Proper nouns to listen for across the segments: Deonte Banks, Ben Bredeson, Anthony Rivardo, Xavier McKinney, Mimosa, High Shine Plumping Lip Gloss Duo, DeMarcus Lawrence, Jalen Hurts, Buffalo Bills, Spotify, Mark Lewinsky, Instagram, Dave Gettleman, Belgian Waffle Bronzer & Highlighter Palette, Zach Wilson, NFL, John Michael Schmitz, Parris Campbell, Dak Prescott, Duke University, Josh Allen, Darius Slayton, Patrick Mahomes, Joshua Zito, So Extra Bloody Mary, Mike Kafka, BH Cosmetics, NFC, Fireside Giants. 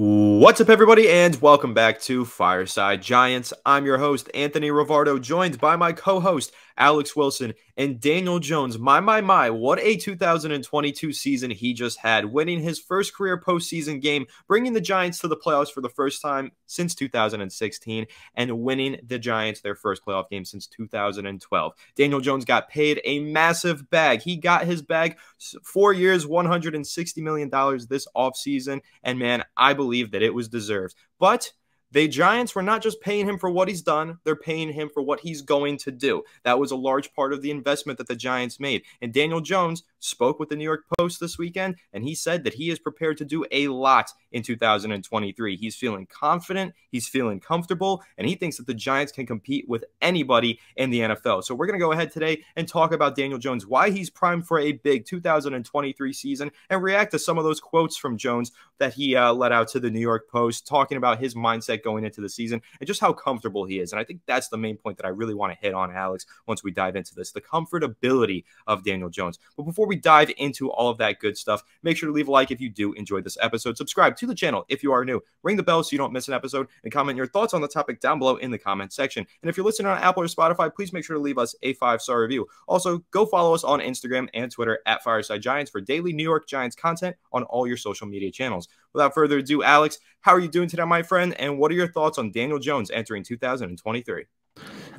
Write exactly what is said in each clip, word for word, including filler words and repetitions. What's up, everybody, and welcome back to Fireside Giants. I'm your host, Anthony Rivardo, joined by my co-host, Alex Wilson, and Daniel Jones. My, my, my, what a two thousand twenty-two season he just had, winning his first career postseason game, bringing the Giants to the playoffs for the first time since two thousand sixteen, and winning the Giants their first playoff game since two thousand twelve. Daniel Jones got paid a massive bag. He got his bag four years, one hundred sixty million dollars this offseason, and man, I believe Believe that it was deserved. But the Giants were not just paying him for what he's done, they're paying him for what he's going to do. That was a large part of the investment that the Giants made. And Daniel Jones spoke with the New York Post this weekend, and he said that he is prepared to do a lot in two thousand twenty-three. He's feeling confident, he's feeling comfortable, and he thinks that the Giants can compete with anybody in the N F L. So we're going to go ahead today and talk about Daniel Jones, why he's primed for a big two thousand twenty-three season, and react to some of those quotes from Jones that he uh, let out to the New York Post, talking about his mindset going into the season and just how comfortable he is. And I think that's the main point that I really want to hit on, Alex, once we dive into this, the comfortability of Daniel Jones. But before we dive into all of that good stuff, make sure to leave a like if you do enjoy this episode, subscribe to the channel if you are new, ring the bell so you don't miss an episode, and comment your thoughts on the topic down below in the comment section. And if you're listening on Apple or Spotify, please make sure to leave us a five-star review. Also, go follow us on Instagram and Twitter at Fireside Giants for daily New York Giants content on all your social media channels. Without further ado, Alex, how are you doing today, my friend? And what What are your thoughts on Daniel Jones entering two thousand twenty-three?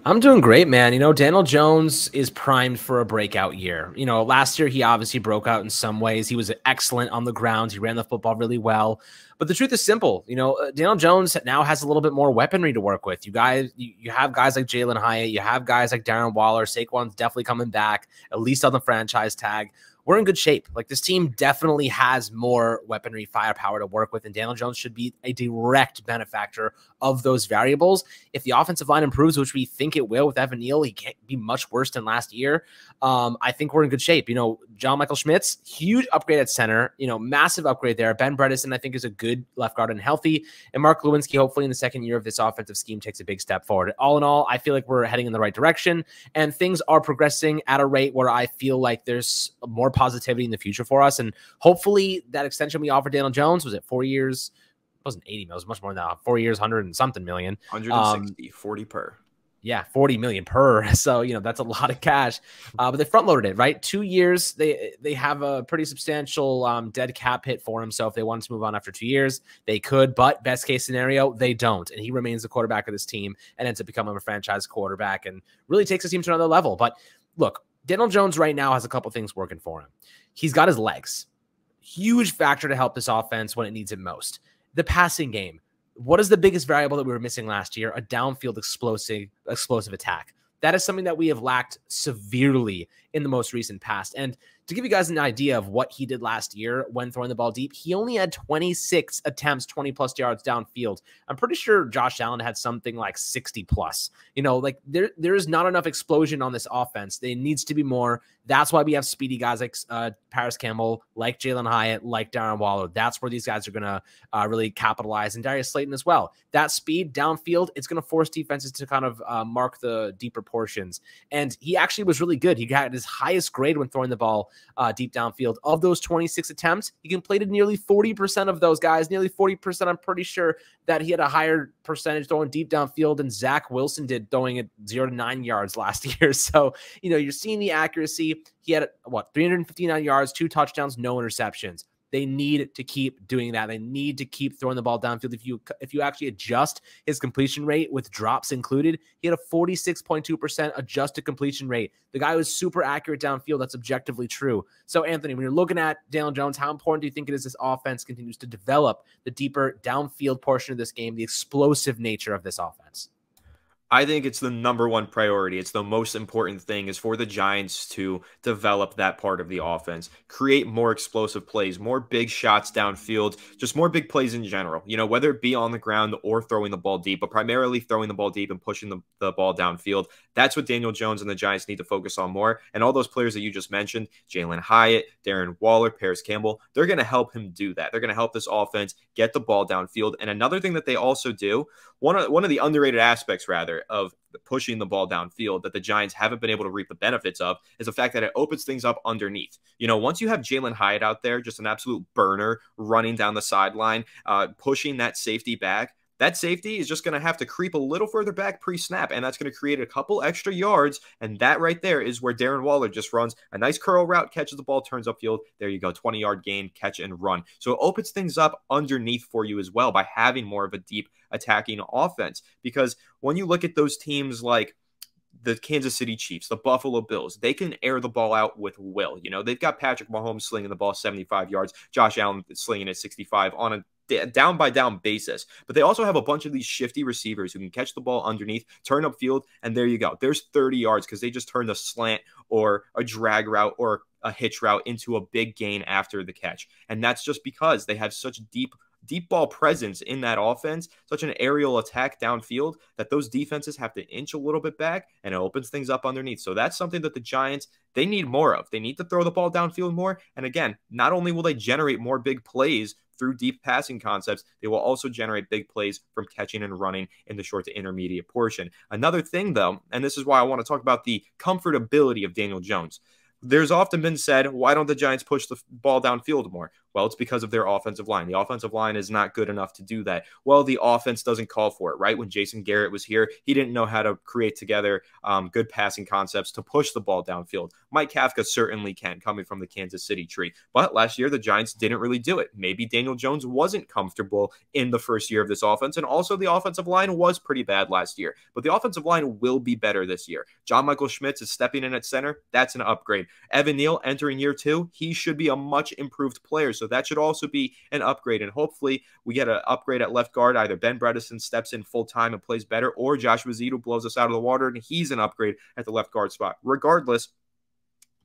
I'm doing great, man. You know, Daniel Jones is primed for a breakout year. You know, last year he obviously broke out in some ways. He was excellent on the ground. He ran the football really well. But the truth is simple. You know, Daniel Jones now has a little bit more weaponry to work with. You guys, you have guys like Jalen Hyatt. You have guys like Darren Waller. Saquon's definitely coming back, at least on the franchise tag. We're in good shape. Like, this team definitely has more weaponry firepower to work with, and Daniel Jones should be a direct benefactor of those variables. If the offensive line improves, which we think it will with Evan Neal, he can't be much worse than last year. Um, I think we're in good shape. You know, John Michael Schmitz, huge upgrade at center, you know, massive upgrade there. Ben Bredeson, I think, is a good left guard and healthy. And Mark Lewinsky, hopefully in the second year of this offensive scheme, takes a big step forward. All in all, I feel like we're heading in the right direction, and things are progressing at a rate where I feel like there's more positivity in the future for us. And hopefully that extension we offered Daniel Jones was at four years, it wasn't eighty mil, it was much more than that. Four years, hundred and something million. one hundred sixty, um, forty per. Yeah, forty million per. So, you know, that's a lot of cash. Uh, but they front loaded it, right? Two years, they they have a pretty substantial um, dead cap hit for him. So if they wanted to move on after two years, they could. But best case scenario, they don't. And he remains the quarterback of this team and ends up becoming a franchise quarterback and really takes his team to another level. But look, Daniel Jones right now has a couple things working for him. He's got his legs, huge factor to help this offense when it needs it most. The passing game. What is the biggest variable that we were missing last year? A downfield explosive, explosive attack. That is something that we have lacked severely in the most recent past. And to give you guys an idea of what he did last year when throwing the ball deep, he only had twenty-six attempts, twenty plus yards downfield. I'm pretty sure Josh Allen had something like sixty plus. You know, like there, there is not enough explosion on this offense. There needs to be more. That's why we have speedy guys like uh, Parris Campbell, like Jalen Hyatt, like Darren Waller. That's where these guys are going to uh, really capitalize. And Darius Slayton as well. That speed downfield, it's going to force defenses to kind of uh, mark the deeper portions. And he actually was really good. He got his highest grade when throwing the ball Uh, deep downfield. Of those twenty-six attempts, he completed nearly forty percent of those guys, nearly forty percent. I'm pretty sure that he had a higher percentage throwing deep downfield than Zach Wilson did, throwing at zero to nine yards last year. So, you know, you're seeing the accuracy. He had, what, three hundred fifty-nine yards, two touchdowns, no interceptions. They need to keep doing that. They need to keep throwing the ball downfield. If you if you actually adjust his completion rate with drops included, he had a forty-six point two percent adjusted completion rate. The guy was super accurate downfield. That's objectively true. So, Anthony, when you're looking at Daniel Jones, how important do you think it is this offense continues to develop the deeper downfield portion of this game, the explosive nature of this offense? I think it's the number one priority. It's the most important thing is for the Giants to develop that part of the offense, create more explosive plays, more big shots downfield, just more big plays in general, you know, whether it be on the ground or throwing the ball deep, but primarily throwing the ball deep and pushing the, the ball downfield. That's what Daniel Jones and the Giants need to focus on more. And all those players that you just mentioned, Jalen Hyatt, Darren Waller, Parris Campbell, they're going to help him do that. They're going to help this offense get the ball downfield. And another thing that they also do one of, one of the underrated aspects, rather, of pushing the ball downfield that the Giants haven't been able to reap the benefits of is the fact that it opens things up underneath. You know, once you have Jalen Hyatt out there, just an absolute burner running down the sideline, uh, pushing that safety back, that safety is just going to have to creep a little further back pre-snap, and that's going to create a couple extra yards, and that right there is where Darren Waller just runs a nice curl route, catches the ball, turns upfield. There you go, twenty-yard gain, catch and run. So it opens things up underneath for you as well by having more of a deep attacking offense, because when you look at those teams like the Kansas City Chiefs, the Buffalo Bills, they can air the ball out with will. You know, they've got Patrick Mahomes slinging the ball seventy-five yards, Josh Allen slinging at sixty-five on a down by down basis, but they also have a bunch of these shifty receivers who can catch the ball underneath, turn upfield, and there you go. There's thirty yards because they just turned a slant or a drag route or a hitch route into a big gain after the catch. And that's just because they have such deep, deep ball presence in that offense, such an aerial attack downfield, that those defenses have to inch a little bit back, and it opens things up underneath. So that's something that the Giants, they need more of. They need to throw the ball downfield more. And again, not only will they generate more big plays through deep passing concepts, they will also generate big plays from catching and running in the short to intermediate portion. Another thing, though, and this is why I want to talk about the comfortability of Daniel Jones. There's often been said, why don't the Giants push the ball downfield more? Well, it's because of their offensive line. The offensive line is not good enough to do that. Well, the offense doesn't call for it, right? When Jason Garrett was here, he didn't know how to create together um, good passing concepts to push the ball downfield. Mike Kafka certainly can, coming from the Kansas City tree. But last year, the Giants didn't really do it. Maybe Daniel Jones wasn't comfortable in the first year of this offense, and also the offensive line was pretty bad last year. But the offensive line will be better this year. John Michael Schmitz is stepping in at center. That's an upgrade. Evan Neal entering year two, he should be a much improved player. So that should also be an upgrade. And hopefully we get an upgrade at left guard. Either Ben Bredeson steps in full time and plays better, or Joshua Zito blows us out of the water and he's an upgrade at the left guard spot. Regardless,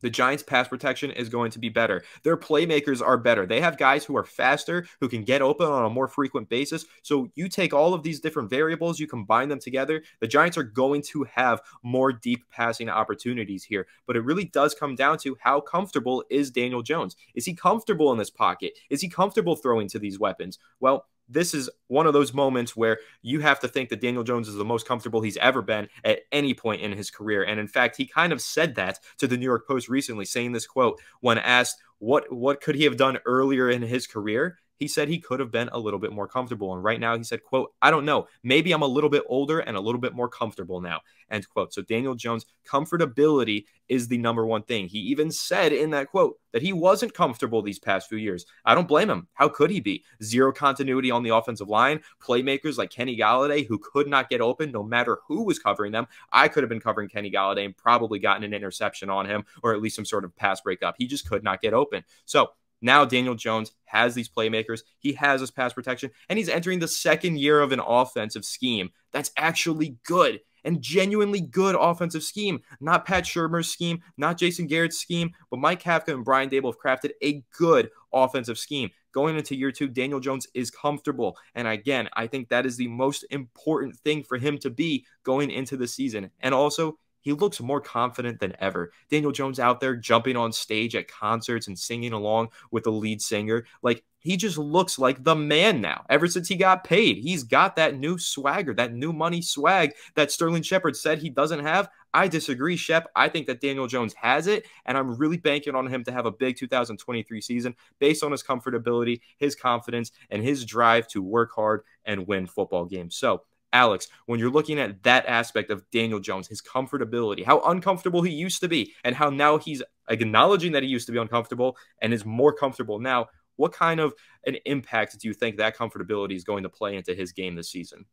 the Giants' pass protection is going to be better. Their playmakers are better. They have guys who are faster, who can get open on a more frequent basis. So you take all of these different variables, you combine them together, the Giants are going to have more deep passing opportunities here. But it really does come down to how comfortable is Daniel Jones? Is he comfortable in this pocket? Is he comfortable throwing to these weapons? Well, this is one of those moments where you have to think that Daniel Jones is the most comfortable he's ever been at any point in his career. And in fact, he kind of said that to the New York Post recently, saying this quote when asked, what, what could he have done earlier in his career? He said he could have been a little bit more comfortable. And right now he said, quote, I don't know, maybe I'm a little bit older and a little bit more comfortable now, end quote. So Daniel Jones' comfortability is the number one thing. He even said in that quote that he wasn't comfortable these past few years. I don't blame him. How could he be? Zero continuity on the offensive line, playmakers like Kenny Golladay who could not get open no matter who was covering them. I could have been covering Kenny Golladay and probably gotten an interception on him or at least some sort of pass breakup. He just could not get open. So now Daniel Jones has these playmakers, he has his pass protection, and he's entering the second year of an offensive scheme that's actually good and genuinely good offensive scheme. Not Pat Shermer's scheme, not Jason Garrett's scheme, but Mike Kafka and Brian Daboll have crafted a good offensive scheme. Going into year two, Daniel Jones is comfortable. And again, I think that is the most important thing for him to be going into the season. And also, he looks more confident than ever. Daniel Jones out there jumping on stage at concerts and singing along with the lead singer. Like, he just looks like the man now. Ever since he got paid, he's got that new swagger, that new money swag that Sterling Shepard said he doesn't have. I disagree, Shep. I think that Daniel Jones has it, and I'm really banking on him to have a big two thousand twenty-three season based on his comfortability, his confidence, and his drive to work hard and win football games. So, Alex, when you're looking at that aspect of Daniel Jones, his comfortability, how uncomfortable he used to be and how now he's acknowledging that he used to be uncomfortable and is more comfortable now, what kind of an impact do you think that comfortability is going to play into his game this season?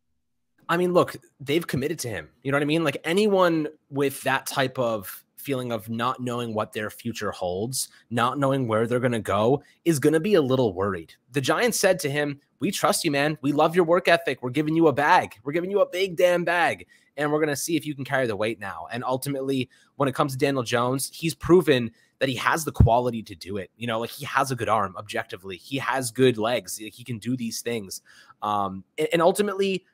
I mean, look, they've committed to him. You know what I mean? Like, anyone with that type of feeling of not knowing what their future holds, not knowing where they're going to go, is going to be a little worried. The Giants said to him, we trust you, man. We love your work ethic. We're giving you a bag. We're giving you a big damn bag. And we're going to see if you can carry the weight now. And ultimately, when it comes to Daniel Jones, he's proven that he has the quality to do it. You know, like, he has a good arm, objectively. He has good legs. He can do these things. Um, and, and ultimately,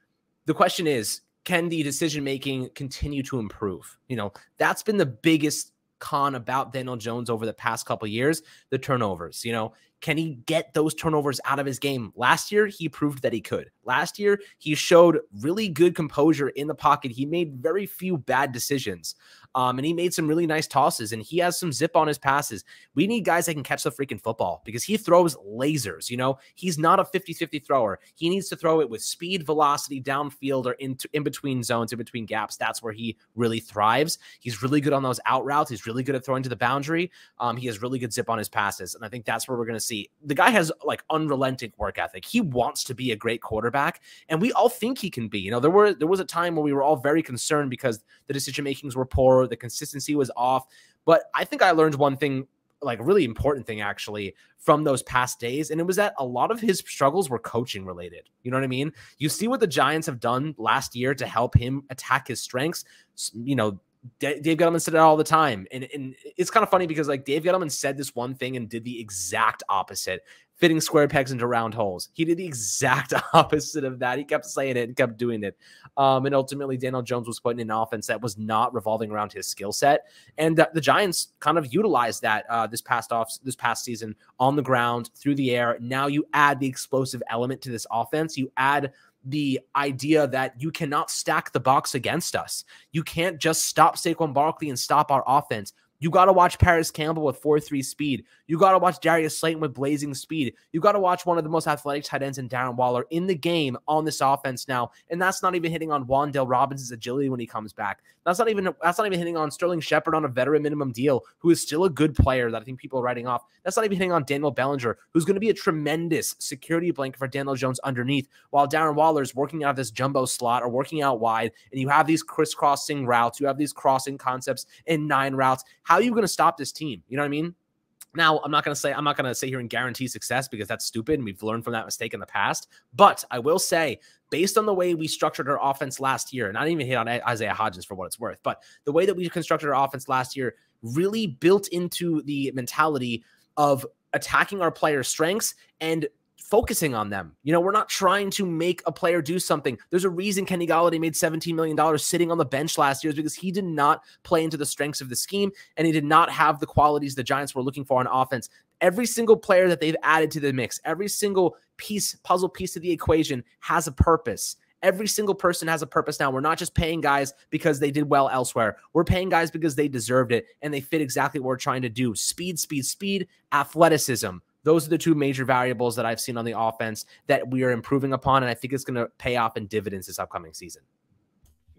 the question is, can the decision-making continue to improve? You know, that's been the biggest con about Daniel Jones over the past couple of years, the turnovers. You know, Can he get those turnovers out of his game? Last year, he proved that he could. Last year, he showed really good composure in the pocket. He made very few bad decisions, um, and he made some really nice tosses, and he has some zip on his passes. We need guys that can catch the freaking football because he throws lasers, you know? He's not a fifty fifty thrower. He needs to throw it with speed, velocity, downfield, or in, in between zones, in between gaps. That's where he really thrives. He's really good on those out routes. He's really good at throwing to the boundary. Um, he has really good zip on his passes, and I think that's where we're going to see. The guy has, like, unrelenting work ethic. He wants to be a great quarterback. Back, and we all think he can be. You know, there were there was a time where we were all very concerned because the decision makings were poor, the consistency was off. But I think I learned one thing, like really important thing actually, from those past days, and it was that a lot of his struggles were coaching related. You know what I mean? You see what the Giants have done last year to help him attack his strengths. You know, Dave Gettleman said it all the time, and, and it's kind of funny because, like, Dave Gettleman said this one thing and did the exact opposite. Fitting square pegs into round holes. He did the exact opposite of that. He kept saying it and kept doing it. Um, and ultimately, Daniel Jones was putting in an offense that was not revolving around his skill set. And the, the Giants kind of utilized that uh, this past off this past season on the ground, through the air. Now you add the explosive element to this offense. You add the idea that you cannot stack the box against us. You can't just stop Saquon Barkley and stop our offense. You got to watch Parris Campbell with four three speed. You got to watch Darius Slayton with blazing speed. You got to watch one of the most athletic tight ends in Darren Waller in the game on this offense now. And that's not even hitting on Wan'Dale Robbins' agility when he comes back. That's not even that's not even hitting on Sterling Shepard on a veteran minimum deal, who is still a good player that I think people are writing off. That's not even hitting on Daniel Bellinger, who's going to be a tremendous security blanket for Daniel Jones underneath, while Darren Waller is working out of this jumbo slot or working out wide. And you have these crisscrossing routes. You have these crossing concepts in nine routes. How are you going to stop this team? You know what I mean? Now, I'm not going to say, I'm not going to sit here and guarantee success because that's stupid, and we've learned from that mistake in the past. But I will say, based on the way we structured our offense last year, and I didn't even hit on Isaiah Hodgins for what it's worth, but the way that we constructed our offense last year really built into the mentality of attacking our players' strengths and focusing on them. You know, we're not trying to make a player do something. There's a reason Kenny Golladay made seventeen million dollars sitting on the bench last year, is because he did not play into the strengths of the scheme, and he did not have the qualities the Giants were looking for on offense. Every single player that they've added to the mix, every single piece, puzzle piece of the equation has a purpose. Every single person has a purpose now. We're not just paying guys because they did well elsewhere. We're paying guys because they deserved it, and they fit exactly what we're trying to do. Speed, speed, speed, athleticism. Those are the two major variables that I've seen on the offense that we are improving upon, and I think it's going to pay off in dividends this upcoming season.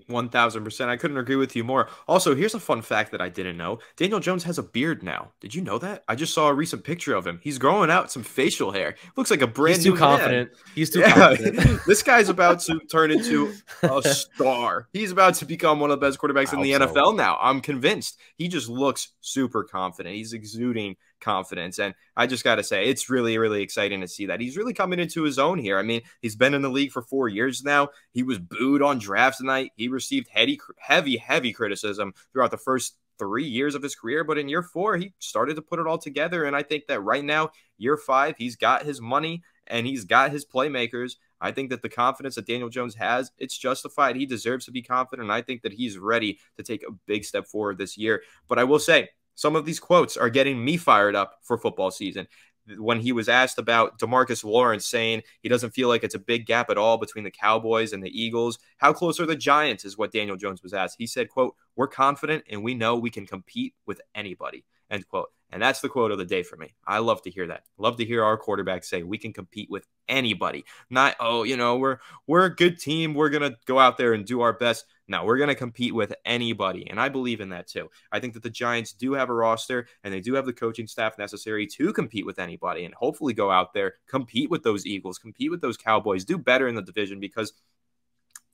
one thousand percent. I couldn't agree with you more. Also, here's a fun fact that I didn't know. Daniel Jones has a beard now. Did you know that? I just saw a recent picture of him. He's growing out some facial hair. Looks like a brand He's new He's too confident. Man. He's too yeah. confident. This guy's about to turn into a star. He's about to become one of the best quarterbacks I in the N F L so. now. I'm convinced. He just looks super confident. He's exuding confidence, and I just got to say, it's really, really exciting to see that he's really coming into his own here. I mean, he's been in the league for four years now. He was booed on drafts tonight. He received heavy, heavy, heavy criticism throughout the first three years of his career, but in year four, he started to put it all together, and I think that right now, year five, he's got his money, and he's got his playmakers. I think that the confidence that Daniel Jones has, it's justified. He deserves to be confident, and I think that he's ready to take a big step forward this year. But I will say, some of these quotes are getting me fired up for football season. When he was asked about DeMarcus Lawrence saying he doesn't feel like it's a big gap at all between the Cowboys and the Eagles, how close are the Giants is what Daniel Jones was asked. He said, quote, "We're confident and we know we can compete with anybody," end quote. And that's the quote of the day for me. I love to hear that. Love to hear our quarterback say we can compete with anybody. Not, oh, you know, we're we're a good team. We're going to go out there and do our best. No, we're going to compete with anybody, and I believe in that too. I think that the Giants do have a roster, and they do have the coaching staff necessary to compete with anybody, and hopefully go out there, compete with those Eagles, compete with those Cowboys, do better in the division, because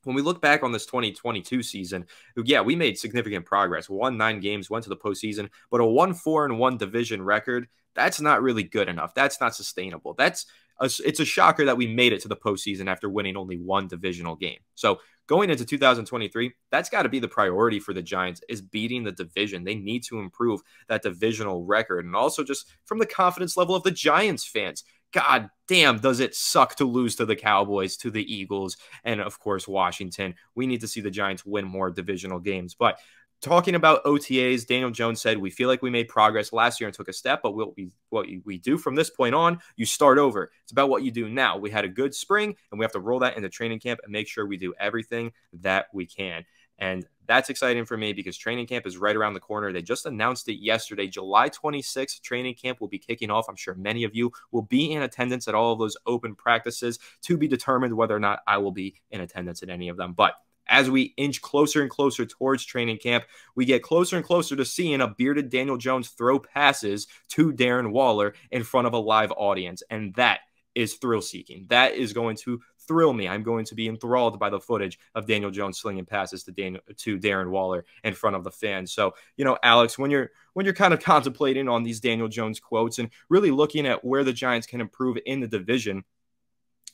when we look back on this twenty twenty-two season, yeah, we made significant progress. Won nine games, went to the postseason, but a one four and one division record, that's not really good enough. That's not sustainable. That's a, it's a shocker that we made it to the postseason after winning only one divisional game. So going into two thousand twenty-three, that's got to be the priority for the Giants, is beating the division. They need to improve that divisional record. And also just from the confidence level of the Giants fans, God damn, does it suck to lose to the Cowboys, to the Eagles, and, of course, Washington. We need to see the Giants win more divisional games. But Talking about O T As, Daniel Jones said, we feel like we made progress last year and took a step, but we'll be, what we do from this point on, you start over. It's about what you do now. We had a good spring, and we have to roll that into training camp and make sure we do everything that we can. And that's exciting for me because training camp is right around the corner. They just announced it yesterday. July twenty-sixth, training camp will be kicking off. I'm sure many of you will be in attendance at all of those open practices, to be determined whether or not I will be in attendance at any of them. But as we inch closer and closer towards training camp, we get closer and closer to seeing a bearded Daniel Jones throw passes to Darren Waller in front of a live audience. And that is thrill-seeking. That is going to thrill me. I'm going to be enthralled by the footage of Daniel Jones slinging passes to Daniel, to Darren Waller in front of the fans. So, you know, Alex, when you're when you're kind of contemplating on these Daniel Jones quotes and really looking at where the Giants can improve in the division,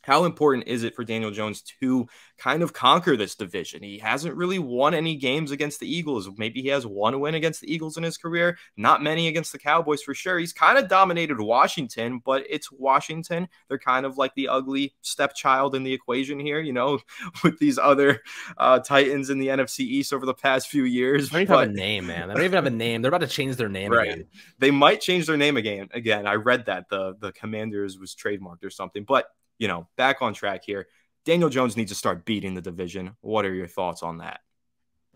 how important is it for Daniel Jones to kind of conquer this division? He hasn't really won any games against the Eagles. Maybe he has one win against the Eagles in his career, not many against the Cowboys for sure. He's kind of dominated Washington, but it's Washington. They're kind of like the ugly stepchild in the equation here, you know, with these other uh, Titans in the N F C East over the past few years. They don't even but... have a name, man. They don't even have a name. They're about to change their name right. again. They might change their name again. Again, I read that. The, the Commanders was trademarked or something, but you know, back on track here. Daniel Jones needs to start beating the division. What are your thoughts on that?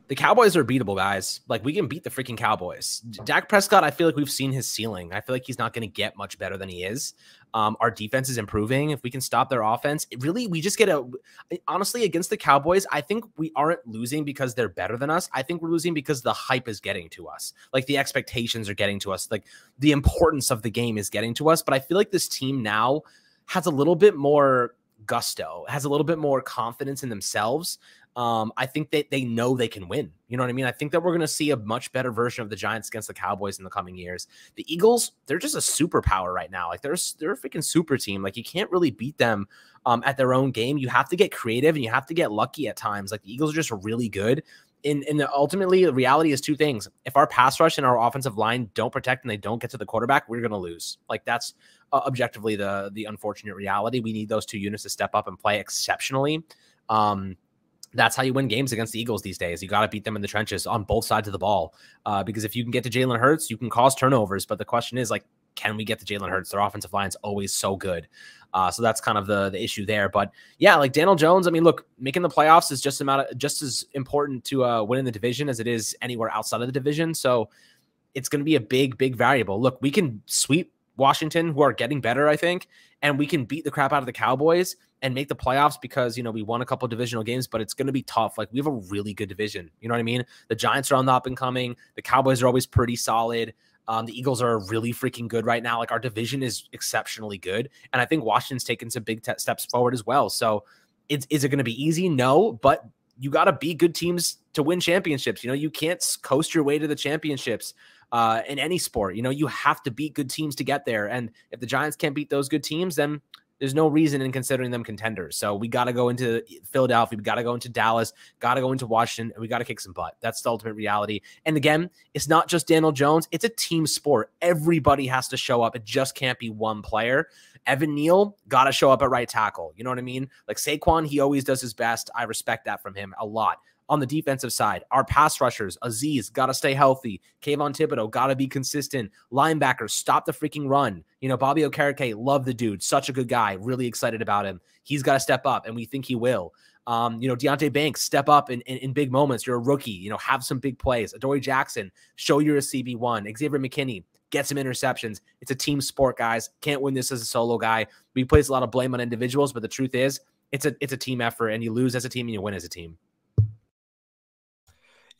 The Cowboys are beatable, guys. Like, we can beat the freaking Cowboys. Dak Prescott, I feel like we've seen his ceiling. I feel like he's not going to get much better than he is. Um, our defense is improving. If we can stop their offense, it really, we just get a, honestly, against the Cowboys, I think we aren't losing because they're better than us. I think we're losing because the hype is getting to us. Like, the expectations are getting to us. Like, the importance of the game is getting to us. But I feel like this team now has a little bit more gusto, has a little bit more confidence in themselves. Um, I think that they know they can win. You know what I mean? I think that we're going to see a much better version of the Giants against the Cowboys in the coming years. The Eagles, they're just a superpower right now. Like, they're, they're a freaking super team. Like, you can't really beat them um, at their own game. You have to get creative and you have to get lucky at times. Like, the Eagles are just really good. And, and the, ultimately, the reality is two things. If our pass rush and our offensive line don't protect and they don't get to the quarterback, we're going to lose. Like, that's uh, objectively the the unfortunate reality. We need those two units to step up and play exceptionally. Um, that's how you win games against the Eagles these days. You got to beat them in the trenches on both sides of the ball. Uh, because if you can get to Jalen Hurts, you can cause turnovers. But the question is, like, can we get to Jalen Hurts? Their offensive line is always so good. Uh, so that's kind of the, the issue there. But yeah, like Daniel Jones, I mean, look, making the playoffs is just amount of, just as important to uh, winning the division as it is anywhere outside of the division. So it's going to be a big, big variable. Look, we can sweep Washington, who are getting better, I think, and we can beat the crap out of the Cowboys and make the playoffs because, you know, we won a couple of divisional games, but it's going to be tough. Like, we have a really good division. You know what I mean? The Giants are on the up and coming. The Cowboys are always pretty solid. Um, the Eagles are really freaking good right now. Like, our division is exceptionally good. And I think Washington's taken some big steps forward as well. So it's, is it going to be easy? No, but you got to be good teams to win championships. You know, you can't coast your way to the championships uh, in any sport. You know, you have to beat good teams to get there. And if the Giants can't beat those good teams, then there's no reason in considering them contenders. So we got to go into Philadelphia. We got to go into Dallas, got to go into Washington, and we got to kick some butt. That's the ultimate reality. And again, it's not just Daniel Jones. It's a team sport. Everybody has to show up. It just can't be one player. Evan Neal got to show up at right tackle. You know what I mean? Like Saquon, he always does his best. I respect that from him a lot. On the defensive side, our pass rushers, Aziz, got to stay healthy. Kayvon Thibodeau, got to be consistent. Linebackers, stop the freaking run. You know, Bobby Okereke, love the dude. Such a good guy. Really excited about him. He's got to step up, and we think he will. Um, you know, Deonte Banks, step up in, in, in big moments. You're a rookie. You know, have some big plays. Adoree Jackson, show you're a C B one. Xavier McKinney, get some interceptions. It's a team sport, guys. Can't win this as a solo guy. We place a lot of blame on individuals, but the truth is it's a, it's a team effort, and you lose as a team and you win as a team.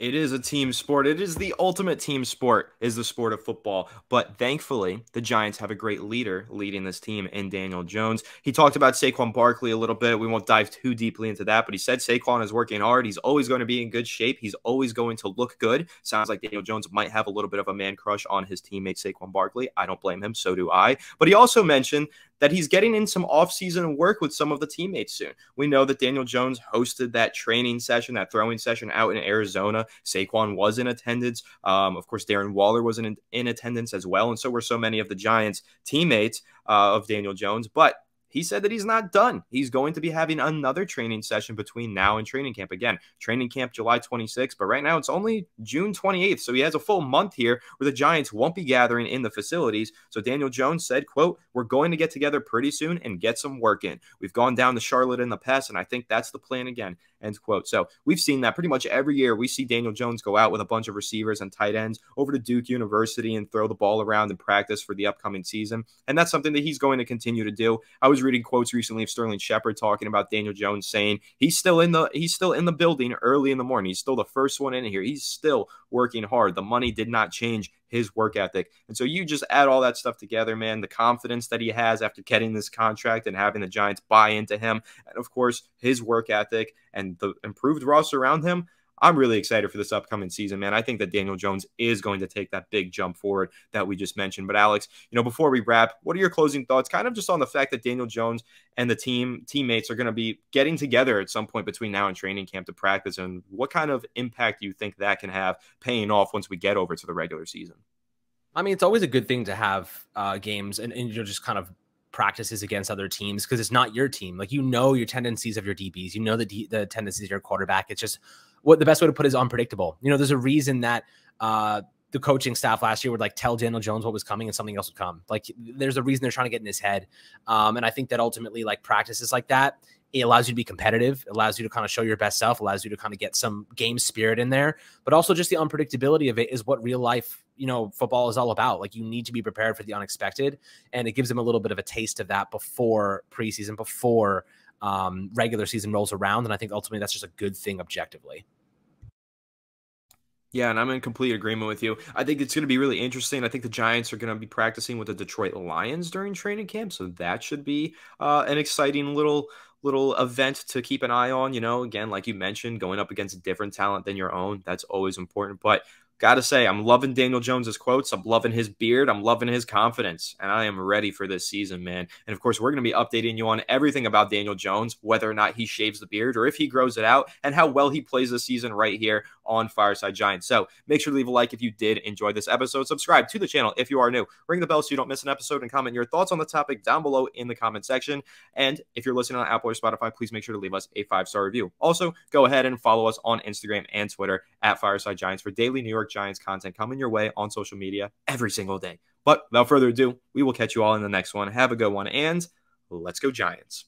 It is a team sport. It is the ultimate team sport, is the sport of football. But thankfully, the Giants have a great leader leading this team in Daniel Jones. He talked about Saquon Barkley a little bit. We won't dive too deeply into that, but he said Saquon is working hard. He's always going to be in good shape. He's always going to look good. Sounds like Daniel Jones might have a little bit of a man crush on his teammate Saquon Barkley. I don't blame him. So do I. But he also mentioned that he's getting in some offseason work with some of the teammates soon. We know that Daniel Jones hosted that training session, that throwing session out in Arizona. Saquon was in attendance. Um, of course, Darren Waller was in, in attendance as well, and so were so many of the Giants' teammates uh, of Daniel Jones. But he said that he's not done. He's going to be having another training session between now and training camp. Again, training camp July twenty-sixth, but right now it's only June twenty-eighth. So he has a full month here where the Giants won't be gathering in the facilities. So Daniel Jones said, quote, we're going to get together pretty soon and get some work in. We've gone down to Charlotte in the past, and I think that's the plan again, end quote. So we've seen that pretty much every year. We see Daniel Jones go out with a bunch of receivers and tight ends over to Duke University and throw the ball around and practice for the upcoming season. And that's something that he's going to continue to do. I was reading quotes recently of Sterling Shepard talking about Daniel Jones saying he's still in the he's still in the building early in the morning. He's still the first one in here. He's still working hard. The money did not change his work ethic. And so you just add all that stuff together, man, the confidence that he has after getting this contract and having the Giants buy into him, and of course his work ethic and the improved roster around him. I'm really excited for this upcoming season, man. I think that Daniel Jones is going to take that big jump forward that we just mentioned. But Alex, you know, before we wrap, what are your closing thoughts kind of just on the fact that Daniel Jones and the team teammates are going to be getting together at some point between now and training camp to practice, and what kind of impact do you think that can have paying off once we get over to the regular season? I mean, it's always a good thing to have uh, games and, and, you know, just kind of practices against other teams, because it's not your team. Like, you know, your tendencies of your D Bs, you know, the, D, the tendencies of your quarterback. It's just what the best way to put it is unpredictable. You know, there's a reason that uh, the coaching staff last year would like tell Daniel Jones what was coming and something else would come. Like, there's a reason they're trying to get in his head. Um, and I think that ultimately, like, practices like that, it allows you to be competitive, allows you to kind of show your best self, allows you to kind of get some game spirit in there. But also just the unpredictability of it is what real life, you know, football is all about. Like, you need to be prepared for the unexpected. And it gives them a little bit of a taste of that before preseason, before um, regular season rolls around. And I think ultimately that's just a good thing objectively. Yeah, and I'm in complete agreement with you. I think it's going to be really interesting. I think the Giants are going to be practicing with the Detroit Lions during training camp, so that should be uh, an exciting little little event to keep an eye on. You know, again, like you mentioned, going up against a different talent than your own, that's always important. But gotta say, I'm loving Daniel Jones's quotes. I'm loving his beard. I'm loving his confidence. And I am ready for this season, man. And of course, we're going to be updating you on everything about Daniel Jones, whether or not he shaves the beard or if he grows it out and how well he plays this season right here on Fireside Giants. So make sure to leave a like if you did enjoy this episode. Subscribe to the channel if you are new. Ring the bell so you don't miss an episode, and comment your thoughts on the topic down below in the comment section. And if you're listening on Apple or Spotify, please make sure to leave us a five-star review. Also, go ahead and follow us on Instagram and Twitter at Fireside Giants for daily New York Giants content coming your way on social media every single day. But without further ado, we will catch you all in the next one. Have a good one, and let's go Giants.